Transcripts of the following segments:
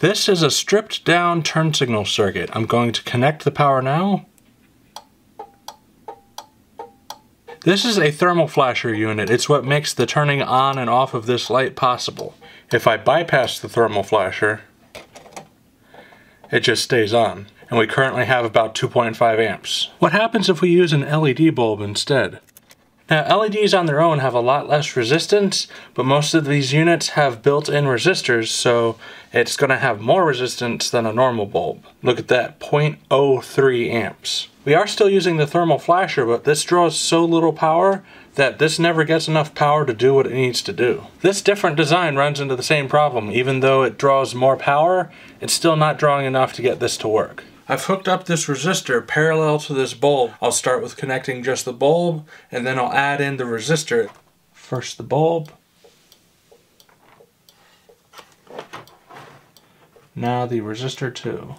This is a stripped down turn signal circuit. I'm going to connect the power now. This is a thermal flasher unit. It's what makes the turning on and off of this light possible. If I bypass the thermal flasher, it just stays on. And we currently have about 2.5 amps. What happens if we use an LED bulb instead? Now, LEDs on their own have a lot less resistance, but most of these units have built-in resistors, so it's going to have more resistance than a normal bulb. Look at that, 0.03 amps. We are still using the thermal flasher, but this draws so little power that this never gets enough power to do what it needs to do. This different design runs into the same problem. Even though it draws more power, it's still not drawing enough to get this to work. I've hooked up this resistor parallel to this bulb. I'll start with connecting just the bulb, and then I'll add in the resistor. First the bulb. Now the resistor too.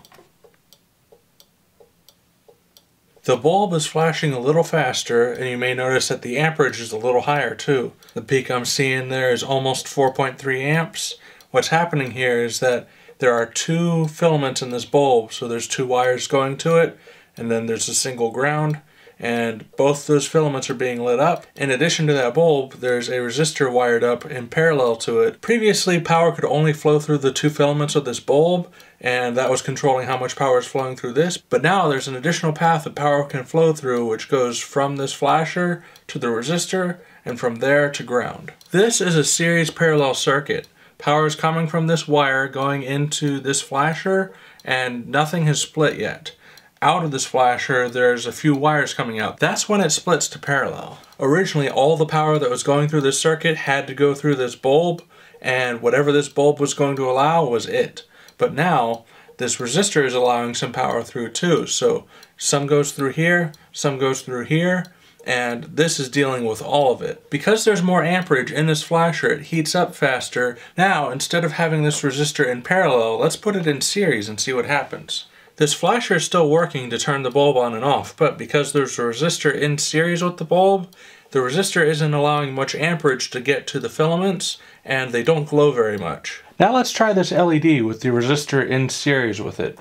The bulb is flashing a little faster, and you may notice that the amperage is a little higher too. The peak I'm seeing there is almost 4.3 amps. What's happening here is that there are two filaments in this bulb, so there's two wires going to it, and then there's a single ground, and both those filaments are being lit up. In addition to that bulb, there's a resistor wired up in parallel to it. Previously, power could only flow through the two filaments of this bulb, and that was controlling how much power is flowing through this, but now there's an additional path that power can flow through, which goes from this flasher to the resistor, and from there to ground. This is a series parallel circuit. Power is coming from this wire going into this flasher, and nothing has split yet. Out of this flasher, there's a few wires coming out. That's when it splits to parallel. Originally, all the power that was going through this circuit had to go through this bulb, and whatever this bulb was going to allow was it. But now, this resistor is allowing some power through too, so some goes through here, some goes through here, and this is dealing with all of it. Because there's more amperage in this flasher, it heats up faster. Now, instead of having this resistor in parallel, let's put it in series and see what happens. This flasher is still working to turn the bulb on and off, but because there's a resistor in series with the bulb, the resistor isn't allowing much amperage to get to the filaments, and they don't glow very much. Now let's try this LED with the resistor in series with it.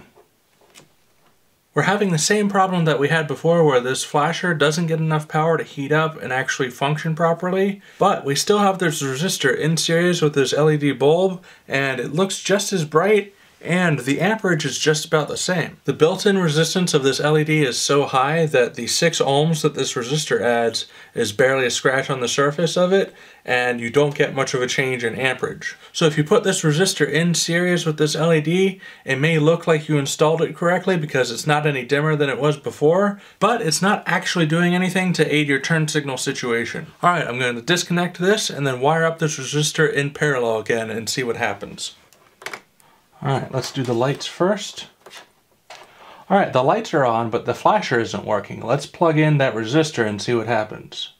We're having the same problem that we had before, where this flasher doesn't get enough power to heat up and actually function properly, but we still have this resistor in series with this LED bulb, and it looks just as bright, and the amperage is just about the same. The built-in resistance of this LED is so high that the 6 ohms that this resistor adds is barely a scratch on the surface of it, and you don't get much of a change in amperage. So if you put this resistor in series with this LED, it may look like you installed it correctly because it's not any dimmer than it was before, but it's not actually doing anything to aid your turn signal situation. All right, I'm going to disconnect this and then wire up this resistor in parallel again and see what happens. All right, let's do the lights first. All right, the lights are on, but the flasher isn't working. Let's plug in that resistor and see what happens.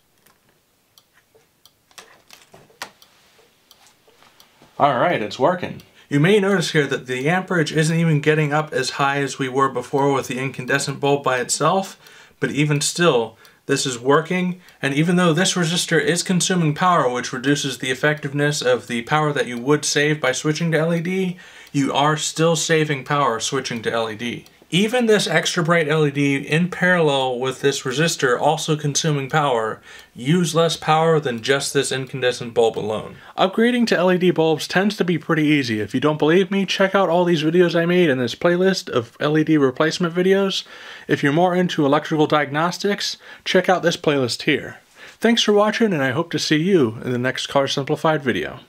All right, it's working. You may notice here that the amperage isn't even getting up as high as we were before with the incandescent bulb by itself, but even still, this is working, and even though this resistor is consuming power, which reduces the effectiveness of the power that you would save by switching to LED, you are still saving power switching to LED. Even this extra bright LED in parallel with this resistor also consuming power use less power than just this incandescent bulb alone. Upgrading to LED bulbs tends to be pretty easy. If you don't believe me, check out all these videos I made in this playlist of LED replacement videos. If you're more into electrical diagnostics, check out this playlist here. Thanks for watching, and I hope to see you in the next Cars Simplified video.